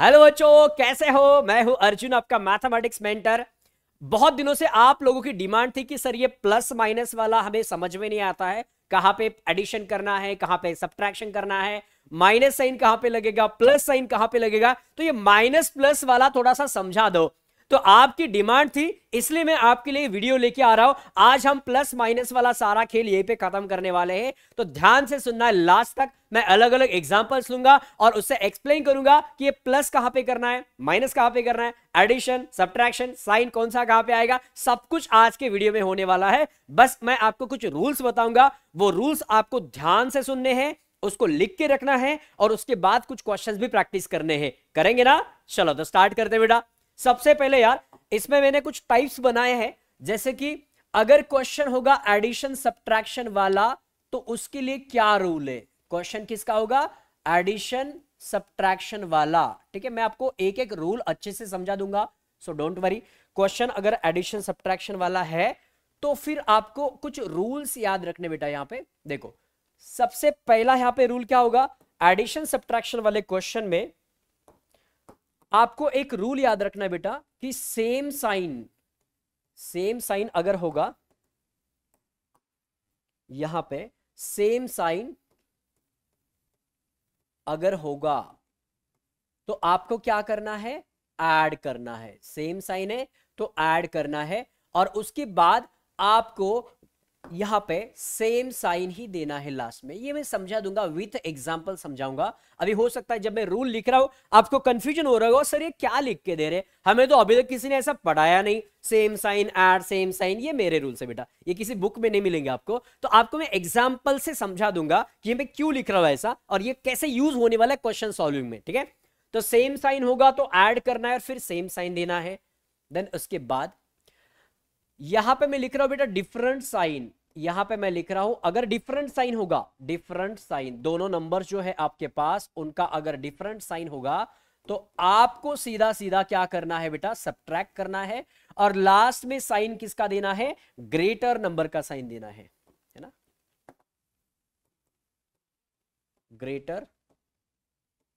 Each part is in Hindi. हेलो बच्चों, कैसे हो? मैं हूं अर्जुन, आपका मैथमेटिक्स मेंटर। बहुत दिनों से आप लोगों की डिमांड थी कि सर ये प्लस माइनस वाला हमें समझ में नहीं आता है, कहाँ पे एडिशन करना है, कहाँ पे सब्ट्रैक्शन करना है, माइनस साइन कहाँ पे लगेगा, प्लस साइन कहाँ पे लगेगा, तो ये माइनस प्लस वाला थोड़ा सा समझा दो। तो आपकी डिमांड थी, इसलिए मैं आपके लिए वीडियो लेके आ रहा हूं। आज हम प्लस माइनस वाला सारा खेल यहीं पे खत्म करने वाले हैं, तो ध्यान से सुनना है लास्ट तक। मैं अलग अलग एग्जांपल्स लूंगा और उससे एक्सप्लेन करूंगा कि ये प्लस कहां पे करना है, माइनस कहां पे करना है, एडिशन सब्ट्रैक्शन साइन कौन सा कहां पे आएगा, सब कुछ आज के वीडियो में होने वाला है। बस मैं आपको कुछ रूल्स बताऊंगा, वो रूल्स आपको ध्यान से सुनने हैं, उसको लिख के रखना है और उसके बाद कुछ क्वेश्चन भी प्रैक्टिस करने हैं। करेंगे ना? चलो तो स्टार्ट करते हैं बेटा। सबसे पहले यार इसमें मैंने कुछ टाइप्स बनाए हैं, जैसे कि अगर क्वेश्चन होगा एडिशन सब्ट्रैक्शन वाला तो उसके लिए क्या रूल है। क्वेश्चन किसका होगा? एडिशन सब्ट्रैक्शन वाला। ठीक है, मैं आपको एक एक रूल अच्छे से समझा दूंगा, सो डोंट वरी। क्वेश्चन अगर एडिशन सब्ट्रैक्शन वाला है तो फिर आपको कुछ रूल्स याद रखने बेटा। यहाँ पे देखो, सबसे पहला यहाँ पे रूल क्या होगा, एडिशन सब्ट्रैक्शन वाले क्वेश्चन में आपको एक रूल याद रखना है बेटा कि सेम साइन अगर होगा यहां पे, सेम साइन अगर होगा तो आपको क्या करना है, ऐड करना है। सेम साइन है तो ऐड करना है और उसके बाद आपको यहां पे सेम साइन ही देना है लास्ट में। ये मैं समझा दूंगा, विथ एग्जांपल समझाऊंगा। अभी हो सकता है जब मैं रूल लिख रहा हूं आपको कंफ्यूजन हो रहा होगा, सर ये क्या लिख के दे रहे, हमें तो अभी तक किसी ने ऐसा पढ़ाया नहीं, same sign add same sign. ये मेरे रूल से बेटा, ये किसी बुक में नहीं मिलेंगे आपको, तो आपको मैं एग्जाम्पल से समझा दूंगा कि मैं क्यों लिख रहा हूं ऐसा और ये कैसे यूज होने वाला है क्वेश्चन सॉल्विंग में। ठीक है, तो सेम साइन होगा तो ऐड करना है और फिर सेम साइन देना है। देन उसके बाद यहां पे मैं लिख रहा हूं बेटा डिफरेंट साइन। यहां पे मैं लिख रहा हूं अगर डिफरेंट साइन होगा, डिफरेंट साइन दोनों नंबर जो है आपके पास उनका अगर डिफरेंट साइन होगा तो आपको सीधा सीधा क्या करना है बेटा, सब्ट्रैक्ट करना है और लास्ट में साइन किसका देना है, ग्रेटर नंबर का साइन देना है ना, ग्रेटर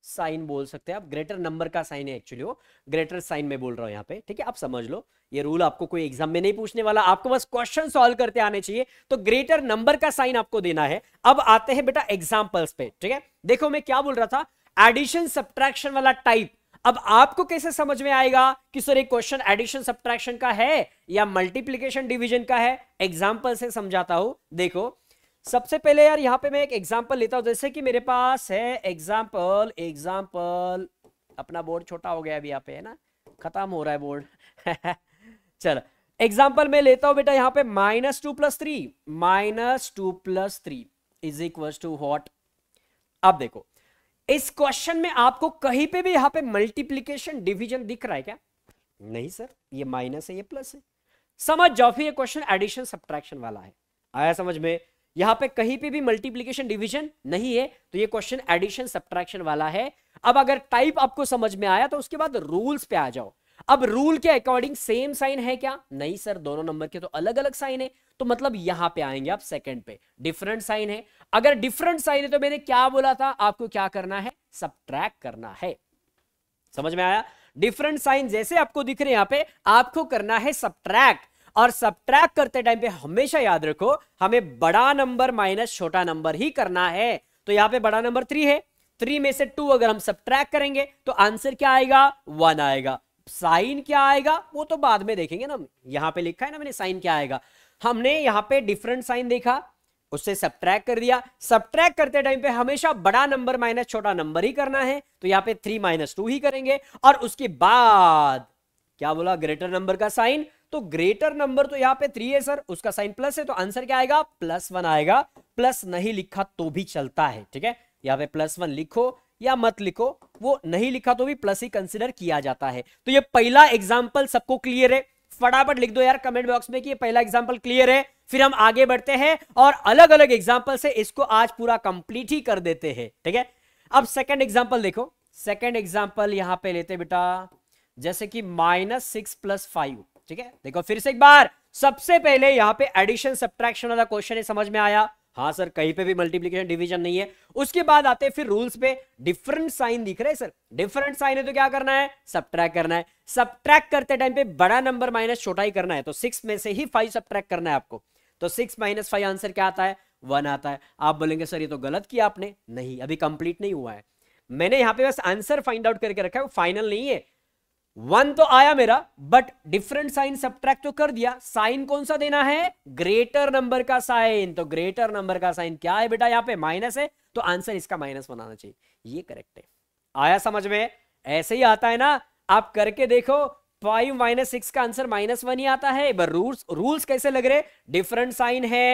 साइन बोल सकते हैं आप, ग्रेटर नंबर का साइन है एक्चुअली, वो ग्रेटर साइन में बोल रहा हूं यहाँ पे। ठीक है, आप समझ लो ये रूल आपको कोई एग्जाम में नहीं पूछने वाला, आपको बस क्वेश्चन सॉल्व करते आने चाहिए, तो ग्रेटर नंबर का साइन आपको देना है। अब आते हैं बेटा एग्जाम्पल्स पे। ठीक है, देखो मैं क्या बोल रहा था, एडिशन सब्ट्रैक्शन वाला टाइप। अब आपको कैसे समझ में आएगा कि सर ये क्वेश्चन एडिशन सब्ट्रैक्शन का है या मल्टीप्लीकेशन डिविजन का है, एग्जाम्पल से समझाता हूं। देखो सबसे पहले यार यहाँ पे मैं एक एग्जाम्पल लेता हूं, जैसे कि मेरे पास है एग्जाम्पल, अपना बोर्ड छोटा हो गया अभी यहाँ पे है ना, खत्म हो रहा है बोर्ड। चलो एग्जाम्पल मैं लेता हूं बेटा यहाँ पे -2 + 3 इज इक्वल टू व्हाट। अब देखो इस क्वेश्चन में आपको कहीं पे भी यहाँ पे मल्टीप्लीकेशन डिविजन दिख रहा है क्या? नहीं सर, ये माइनस है ये प्लस है। समझ जाओ फिर ये क्वेश्चन एडिशन सब्ट्रैक्शन वाला है। आया समझ में? यहाँ पे कहीं पे भी मल्टीप्लिकेशन डिवीजन नहीं है तो ये क्वेश्चन एडिशन सब्ट्रैक्शन वाला है। अब अगर टाइप आपको समझ में आया तो उसके बाद रूल्स पे आ जाओ। अब रूल के अकॉर्डिंग सेम साइन है क्या? नहीं सर, दोनों नंबर के तो अलग अलग साइन है, तो मतलब यहाँ पे आएंगे आप सेकंड पे, डिफरेंट साइन है। अगर डिफरेंट साइन है तो मैंने क्या बोला था, आपको क्या करना है, सब्ट्रैक्ट करना है। समझ में आया? डिफरेंट साइन जैसे आपको दिख रहे हैं यहाँ पे, आपको करना है सब्ट्रैक्ट। और सब्ट्रैक्ट करते टाइम पे हमेशा याद रखो, हमें बड़ा नंबर माइनस छोटा नंबर ही करना है। तो यहाँ पे बड़ा नंबर 3 है, 3 में से 2 अगर हम सब्ट्रैक्ट करेंगे तो आंसर क्या आएगा, 1 आएगा। साइन क्या आएगा वो तो बाद में देखेंगे ना, यहाँ पे लिखा है ना मैंने साइन क्या आएगा। हमने यहाँ पे डिफरेंट साइन देखा, उससे सब्ट्रैक्ट कर दिया। सब्ट्रैक्ट करते टाइम पे हमेशा बड़ा नंबर माइनस छोटा नंबर ही करना है, तो यहाँ पे 3 - 2 ही करेंगे। और उसके बाद क्या बोला, ग्रेटर नंबर का साइन, तो ग्रेटर नंबर तो यहाँ पे 3 है सर, उसका साइन प्लस है, तो आंसर क्या आएगा, +1 आएगा। प्लस नहीं लिखा तो भी चलता है, ठीक है, यहाँ पे +1 लिखो या मत लिखो, वो नहीं लिखा तो भी प्लस ही कंसीडर किया जाता है। तो ये पहला एग्जांपल सबको क्लियर है? फटाफट लिख दो यार कमेंट बॉक्स में कि ये पहला एग्जांपल क्लियर है। फिर हम आगे बढ़ते हैं और अलग अलग एग्जाम्पल से इसको आज पूरा कंप्लीट ही कर देते हैं। ठीक है, अब सेकेंड एग्जाम्पल देखो। सेकेंड एग्जाम्पल यहाँ पे लेते बेटा, जैसे कि -6 + 5। ठीक है, देखो फिर से एक बार, सबसे पहले यहाँ पे एडिशन सब्ट्रैक्शन वाला क्वेश्चन है, समझ में आया। हाँ सर, कहीं पे भी मल्टीप्लीकेशन डिवीजन नहीं है। उसके बाद आते हैं फिर रूल्स पे। डिफरेंट साइन दिख रहे हैं सर, डिफरेंट साइन है तो क्या करना है, सब्ट्रैक्ट करना है। सब्ट्रैक्ट करते टाइम पे बड़ा नंबर माइनस छोटा ही करना है, तो 6 में से ही 5 सब्ट्रैक्ट करना है आपको। तो 6 - 5 आंसर क्या आता है, 1 आता है। आप बोलेंगे सर ये तो गलत किया आपने, नहीं अभी कंप्लीट नहीं हुआ है, मैंने यहाँ पे बस आंसर फाइंड आउट करके रखा है, वो फाइनल नहीं है। 1 तो आया मेरा, बट डिफरेंट साइन सब्ट्रैक्ट तो कर दिया, साइन कौन सा देना है, ग्रेटर नंबर का साइन। तो ग्रेटर नंबर का साइन क्या है बेटा, यहाँ पे माइनस है, तो आंसर इसका माइनस बनाना चाहिए, ये करेक्ट है। आया समझ में, ऐसे ही आता है ना, आप करके देखो। 5 - 6 का आंसर -1 ही आता है। बट रूल्स कैसे लग रहे, डिफरेंट साइन है,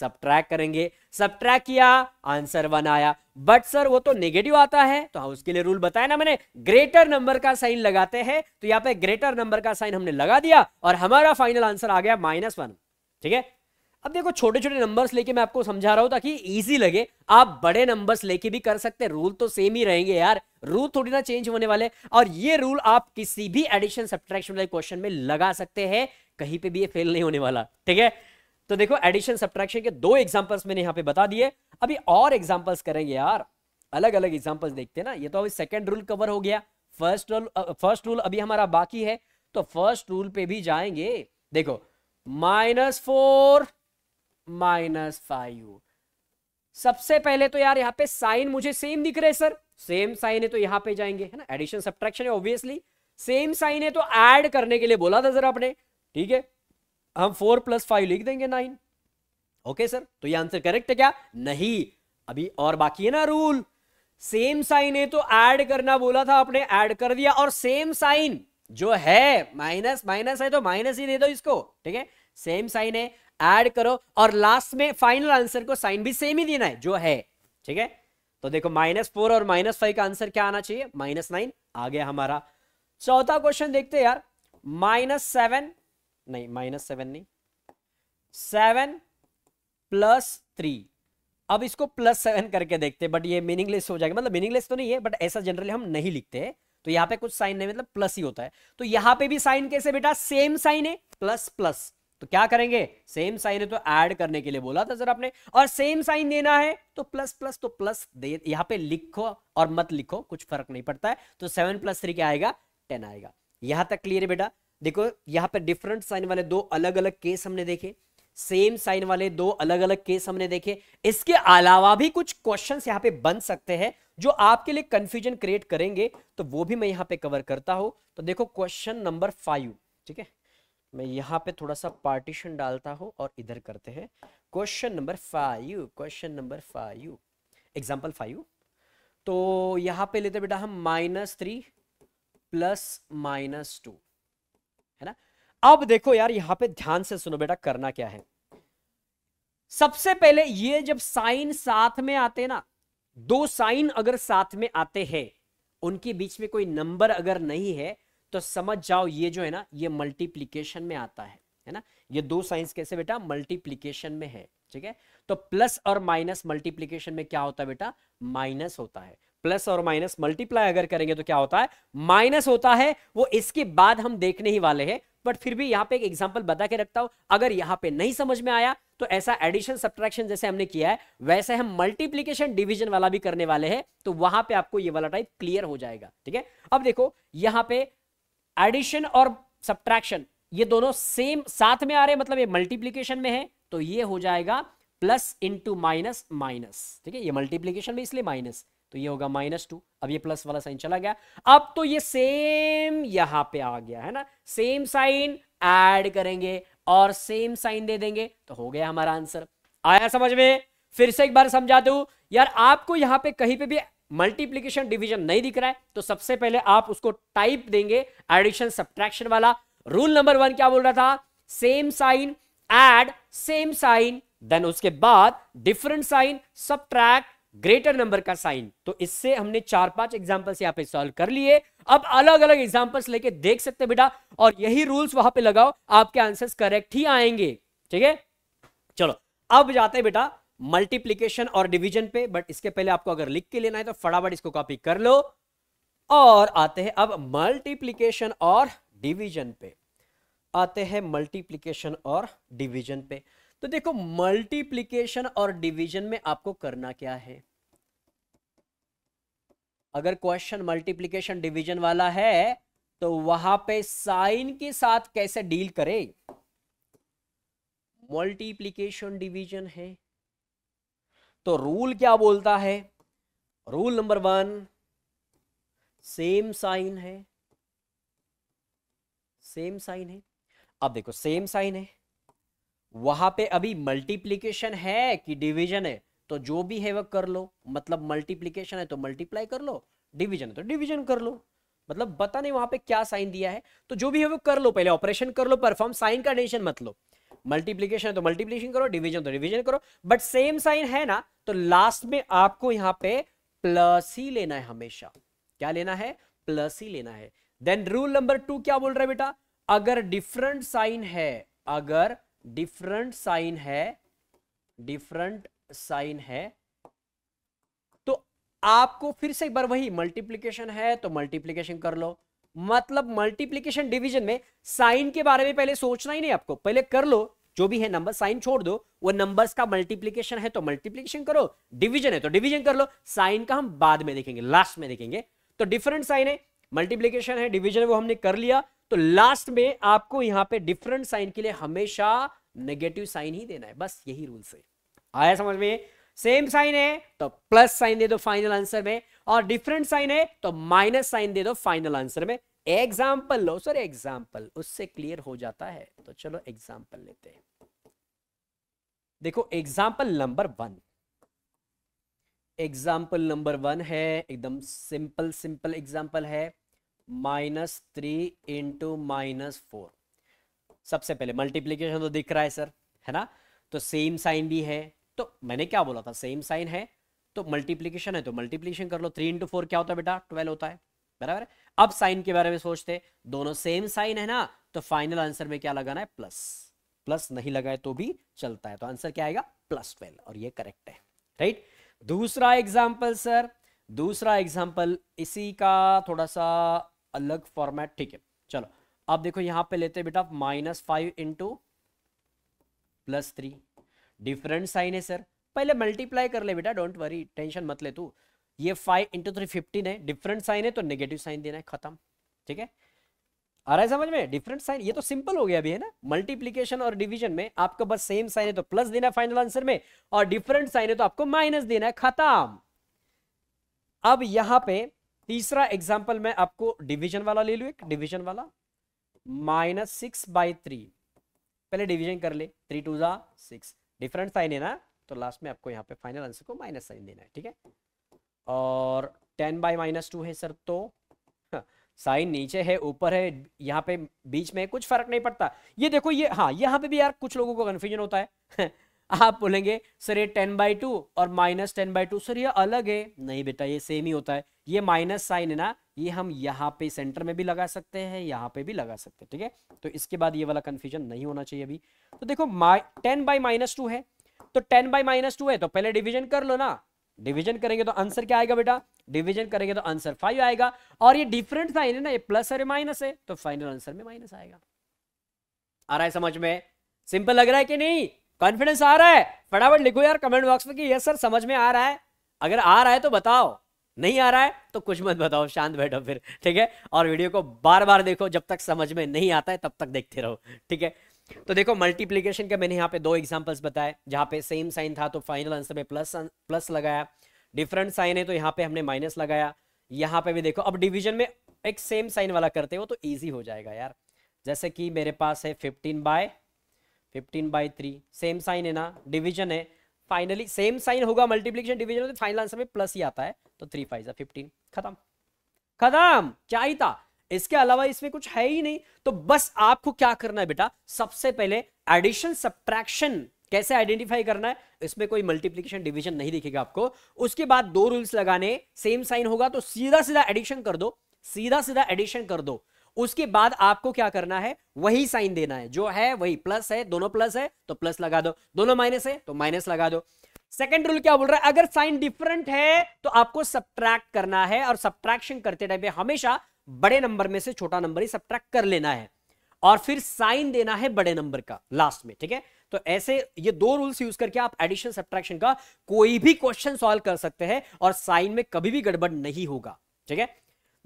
सब्ट्रैक्ट करेंगे, सब्ट्रैक्ट किया, आंसर 1 आया। बट सर वो तो नेगेटिव आता है, तो हाँ उसके लिए रूल बताया ना मैंने, ग्रेटर नंबर का साइन लगाते हैं। तो यहाँ पे ग्रेटर नंबर का साइन हमने लगा दिया और हमारा फाइनल आंसर आ गया -1। ठीक है, अब देखो छोटे छोटे नंबर्स लेके मैं आपको समझा रहा हूं ताकि इजी लगे। आप बड़े नंबर्स लेके भी कर सकते हैं, रूल तो सेम ही रहेंगे यार, रूल थोड़ी ना चेंज होने वाले। और ये रूल आप किसी भी एडिशन सब्ट्रैक्शन वाले क्वेश्चन में लगा सकते हैं, कहीं पे भी ये फेल नहीं होने वाला। ठीक है, तो देखो एडिशन सब्ट्रैक्शन के 2 एग्जाम्पल्स मैंने यहाँ पे बता दिए, अभी और एग्जाम्पल्स करेंगे यार, अलग अलग एग्जाम्पल्स देखते हैं ना। ये तो अभी सेकेंड रूल कवर हो गया, फर्स्ट रूल अभी हमारा बाकी है, तो फर्स्ट रूल पे भी जाएंगे। देखो -4 - 5, सबसे पहले तो यार यहाँ पे साइन मुझे सेम दिख रहे सर, सेम साइन है तो यहाँ पे जाएंगे, है ना, एडिशन सब्ट्रैक्शन है ऑब्वियसली, सेम साइन है तो ऐड करने के लिए बोला था सर आपने। ठीक है, हम 4 + 5 लिख देंगे 9। ओके सर, तो ये आंसर करेक्ट है क्या, नहीं, अभी और बाकी है ना रूल। सेम साइन है तो ऐड करना बोला था आपने, ऐड कर दिया, और सेम साइन जो है माइनस है तो माइनस ही दे दो इसको। ठीक है, सेम साइन है, ऐड करो, और लास्ट में फाइनल आंसर को साइन भी सेम ही देना है जो है। ठीक है, तो देखो -4 और -5 का आंसर क्या आना चाहिए, -9 आ गया हमारा। चौथा क्वेश्चन देखते हैं यार, -7 - 7 नहीं 7 + 3। अब इसको +7 करके देखते हैं, बट ये मीनिंगलेस हो जाएगा, मतलब मीनिंगलेस तो नहीं है बट ऐसा जनरली हम नहीं लिखते हैं, तो यहाँ पे कुछ साइन नहीं, मतलब प्लस ही होता है। तो यहाँ पे भी साइन कैसे बेटा, सेम साइन है ++, तो क्या करेंगे, सेम साइन है तो ऐड करने के लिए बोला था सर आपने, और सेम साइन देना है तो ++, तो प्लस दे, यहाँ पे लिखो और मत लिखो कुछ फर्क नहीं पड़ता है। तो 7 + 3 क्या आएगा, 10 आएगा। यहां तक क्लियर है बेटा। देखो यहाँ पे डिफरेंट साइन वाले 2 अलग अलग केस हमने देखे, सेम साइन वाले 2 अलग अलग केस हमने देखे। इसके अलावा भी कुछ क्वेश्चन यहाँ पे बन सकते हैं जो आपके लिए कंफ्यूजन क्रिएट करेंगे, तो वो भी मैं यहाँ पे कवर करता हूं। तो देखो क्वेश्चन नंबर 5, ठीक है, मैं यहाँ पे थोड़ा सा पार्टीशन डालता हूं और इधर करते हैं। क्वेश्चन नंबर 5, एग्जाम्पल 5, तो यहाँ पे लेते बेटा हम -3 + -2, है ना। अब देखो यार यहाँ पे ध्यान से सुनो बेटा, करना क्या है। सबसे पहले ये जब साइन साथ में आते ना, 2 साइन अगर साथ में आते हैं, उनके बीच में कोई नंबर अगर नहीं है, तो समझ जाओ ये जो है ना, ये मल्टीप्लिकेशन में आता है, है ना। ये 2 साइंस कैसे बेटा, मल्टीप्लिकेशन में है। ठीक है, तो + और - मल्टीप्लिकेशन में क्या होता है बेटा, माइनस होता है। + और - मल्टीप्लाई अगर करेंगे तो क्या होता है, माइनस होता है। वो इसके बाद हम देखने ही वाले हैं, बट फिर भी यहाँ पे एक एग्जाम्पल बता के रखता हूं। अगर यहाँ पे नहीं समझ में आया तो ऐसा एडिशन सब्ट्रैक्शन जैसे हमने किया है, वैसे हम मल्टीप्लिकेशन डिवीजन वाला भी करने वाले हैं, तो वहां पे आपको ये वाला टाइप क्लियर हो जाएगा। ठीक है, अब देखो यहाँ पे एडिशन और सब्ट्रैक्शन ये दोनों सेम साथ में आ रहे, मतलब ये मल्टीप्लिकेशन में है, तो ये हो जाएगा + × - - ठीक है, ये मल्टीप्लिकेशन में इसलिए माइनस, तो ये होगा -2। अब ये प्लस वाला साइन चला गया, अब तो ये सेम यहां पे आ गया, है ना। सेम साइन ऐड करेंगे और सेम साइन दे देंगे, तो हो गया हमारा आंसर। आया समझ में। फिर से एक बार समझा दूं यार, आपको यहाँ पे कहीं पे भी मल्टीप्लिकेशन डिवीजन नहीं दिख रहा है, तो सबसे पहले आप उसको टाइप देंगे एडिशन सब्ट्रैक्शन वाला। रूल नंबर 1 क्या बोल रहा था, same sign add, same sign, then उसके बाद different sign subtract, greater number का साइन। तो इससे हमने 4-5 एग्जाम्पल्स यहाँ पे सॉल्व कर लिए। अब अलग अलग एग्जाम्पल्स लेके देख सकते बेटा, और यही रूल्स वहां पे लगाओ, आपके आंसर्स करेक्ट ही आएंगे। ठीक है, चलो अब जाते हैं बेटा मल्टीप्लिकेशन और डिवीजन पे, बट इसके पहले आपको अगर लिख के लेना है तो फटाफट इसको कॉपी कर लो। और आते हैं अब मल्टीप्लिकेशन और डिवीजन पे, आते हैं मल्टीप्लिकेशन और डिवीजन पे। तो देखो मल्टीप्लीकेशन और डिवीजन में आपको करना क्या है। अगर क्वेश्चन मल्टीप्लीकेशन डिवीजन वाला है तो वहां पे साइन के साथ कैसे डील करें। मल्टीप्लीकेशन डिवीजन है तो रूल क्या बोलता है, रूल नंबर 1 सेम साइन है। अब देखो सेम साइन है, वहां पे अभी मल्टीप्लीकेशन है कि डिवीजन है तो जो भी है वह कर लो, मतलब मल्टीप्लीकेशन है तो मल्टीप्लाई कर लो, डिवीजन है तो डिवीजन कर लो, मतलब पता नहीं वहां पे क्या साइन दिया है तो जो भी है वो कर लो, पहले ऑपरेशन कर लो परफॉर्म, साइन का टेंशन मत लो, मल्टीप्लीकेशन है तो मल्टीप्लीकेशन करो, डिवीजन तो डिवीजन करो, बट सेम साइन है ना तो लास्ट में आपको यहाँ पे प्लस ही लेना है, हमेशा क्या लेना है, प्लस ही लेना है। देन रूल नंबर 2 क्या बोल रहा है बेटा, अगर डिफरेंट साइन है तो आपको फिर से एक बार वही मल्टीप्लीकेशन है तो मल्टीप्लीकेशन कर लो, मतलब मल्टीप्लीकेशन डिवीजन में साइन के बारे में पहले सोचना ही नहीं आपको, पहले कर लो जो भी है नंबर, साइन छोड़ दो, वो नंबर्स का मल्टीप्लीकेशन है तो मल्टीप्लीकेशन करो, डिवीजन है तो डिवीजन कर लो, साइन का हम बाद में देखेंगे, लास्ट में देखेंगे। तो डिफरेंट साइन है, मल्टीप्लीकेशन है, डिवीजन वो हमने कर लिया, तो लास्ट में आपको यहाँ पे डिफरेंट साइन के लिए हमेशा नेगेटिव साइन ही देना है, बस यही रूल से आया समझ में। सेम साइन है तो प्लस साइन दे दो फाइनल आंसर में, और डिफरेंट साइन है तो माइनस साइन दे दो फाइनल आंसर में। एग्जाम्पल लो सर, एग्जाम्पल उससे क्लियर हो जाता है, तो चलो एग्जाम्पल लेते हैं। देखो एग्जाम्पल नंबर 1 है, एकदम सिंपल एग्जाम्पल है, -3 × -4। सबसे पहले मल्टीप्लीकेशन तो दिख रहा है सर, है ना, तो सेम साइन भी है, तो मैंने क्या बोला था, सेम साइन है तो मल्टीप्लीकेशन है तो मल्टीप्लीकेशन कर लो, 3 × 4 क्या होता है बेटा, 12 होता है, बराबर है। अब साइन के बारे में सोचते, दोनों सेम साइन है ना तो फाइनल आंसर में क्या लगाना है, प्लस, प्लस नहीं लगाए तो भी चलता है, तो आंसर क्या आएगा +12, और ये करेक्ट है, राइट। दूसरा एग्जाम्पल सर, दूसरा एग्जाम्पल इसी का थोड़ा सा अलग फॉर्मेट, ठीक है चलो। अब देखो यहाँ पे लेते हैं बेटा -5 × +3, डिफरेंट साइन है सर, पहले मल्टीप्लाई कर ले बेटा, डोंट वरी, टेंशन मत ले तू, ये 5 × 3 15 है, डिफरेंट साइन है तो नेगेटिव साइन देना है, खत्म, ठीक है, आ रहा है समझ में। डिफरेंट साइन ये तो सिंपल हो गया अभी, है ना, मल्टीप्लीकेशन और डिवीजन में आपको बस सेम साइन है तो प्लस देना है फाइनल आंसर में, और डिफरेंट साइन है तो आपको माइनस देना है, खत्म। अब यहाँ पे तीसरा एग्जाम्पल मैं आपको डिवीजन वाला ले लूँ, एक डिवीजन वाला, -6/3, पहले डिवीजन कर ले, 3 × 2 = 6, डिफरेंट साइन है ना तो लास्ट में आपको यहाँ पे फाइनल आंसर को माइनस साइन देना है, ठीक है। और 10/-2 है सर, तो साइन नीचे है ऊपर है, यहाँ पे बीच में कुछ फर्क नहीं पड़ता। ये देखो ये, हाँ यहाँ पे भी यार कुछ लोगों को कन्फ्यूजन होता है आप बोलेंगे सर ये 10/2 और -10/2 सर ये अलग है, नहीं बेटा ये सेम ही होता है, ये माइनस साइन है ना, ये हम यहाँ पे सेंटर में भी लगा सकते हैं, यहाँ पे भी लगा सकते हैं, ठीक है, तो इसके बाद ये वाला कंफ्यूजन नहीं होना चाहिए अभी। तो देखो 10/-2 है तो 10/-2 है तो पहले डिवीजन कर लो ना, डिवीजन करेंगे तो आंसर क्या आएगा बेटा, डिवीजन करेंगे तो आंसर 5 आएगा, और ये डिफरेंट साइन है ना, ये प्लस और माइनस है तो फाइनल आंसर में माइनस आएगा। आ रहा है समझ में, सिंपल लग रहा है कि नहीं, कॉन्फिडेंस आ रहा है, फटाफट लिखो यार कमेंट बॉक्स में कि यस सर समझ में आ रहा है, अगर आ रहा है तो बताओ, नहीं आ रहा है तो कुछ मत बताओ, शांत बैठो फिर, ठीक है, और वीडियो को बार बार देखो, जब तक समझ में नहीं आता है तब तक देखते रहो, ठीक है। तो देखो मल्टीप्लीकेशन के मैंने यहाँ पे 2 एग्जाम्पल्स बताए, जहाँ पे सेम साइन था तो फाइनल आंसर में प्लस लगाया, डिफरेंट साइन है तो यहाँ पे हमने माइनस लगाया, यहाँ पे भी देखो। अब डिवीजन में एक सेम साइन वाला करते हो तो ईजी हो जाएगा यार, जैसे कि मेरे पास है 15/3, सेम साइन है ना, डिवीजन है, फाइनली सेम साइन होगा, मल्टीप्लीकेशन डिवीजन होता है, फाइनल आंसर में प्लस ही आता है, तो 3×5 = 15, खत्म, चाहिए था, इसके अलावा इसमें कुछ है ही नहीं। तो बस आपको क्या करना है बेटा, सबसे पहले एडिशन सब्ट्रैक्शन कैसे आइडेंटिफाई करना है, इसमें कोई मल्टीप्लीकेशन डिवीजन नहीं दिखेगा आपको, उसके बाद 2 रूल्स लगाने, सेम साइन होगा तो सीधा सीधा एडिशन कर दो, उसके बाद आपको क्या करना है, वही साइन देना है जो है वही, प्लस है दोनों प्लस है तो प्लस लगा दो, दोनों माइनस है तो माइनस लगा दो। सेकंड रूल क्या बोल रहा है, अगर साइन डिफरेंट है तो आपको सब्ट्रैक्ट करना है, और सब्ट्रैक्शन करते टाइम हमेशा बड़े नंबर में से छोटा नंबर ही सब्ट्रैक्ट कर लेना है, और फिर साइन देना है बड़े नंबर का लास्ट में, ठीक है। तो ऐसे ये दो रूल्स यूज करके आप एडिशन सब्ट्रैक्शन का कोई भी क्वेश्चन सॉल्व कर सकते हैं और साइन में कभी भी गड़बड़ नहीं होगा। ठीक है,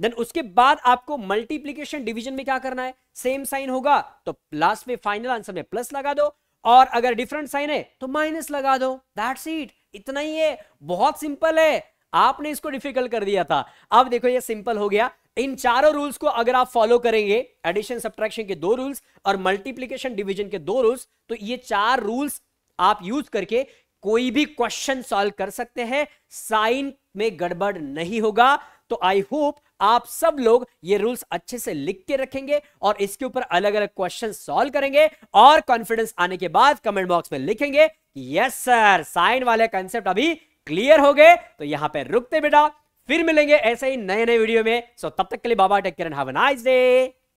देन उसके बाद आपको मल्टीप्लीकेशन डिवीजन में क्या करना है, सेम साइन होगा तो प्लस में फाइनल आंसर में प्लस लगा दो और अगर डिफरेंट साइन है तो माइनस लगा दो। दैट्स इट, इतना ही है, बहुत सिंपल है। आपने इसको डिफिकल्ट कर दिया था, अब देखो ये सिंपल हो गया। इन चारों रूल्स को अगर आप फॉलो करेंगे, एडिशन सब्ट्रैक्शन के दो रूल्स और मल्टीप्लीकेशन डिवीजन के दो रूल्स, तो ये चार रूल्स आप यूज करके कोई भी क्वेश्चन सॉल्व कर सकते हैं, साइन में गड़बड़ नहीं होगा। तो आई होप आप सब लोग ये रूल्स अच्छे से लिख के रखेंगे और इसके ऊपर अलग अलग क्वेश्चन सॉल्व करेंगे और कॉन्फिडेंस आने के बाद कमेंट बॉक्स में लिखेंगे यस सर, साइन वाले कंसेप्ट अभी क्लियर हो गए। तो यहां पे रुकते बेटा, फिर मिलेंगे ऐसे ही नए नए वीडियो में। सो तब तक के लिए bye bye, take care and have a nice day.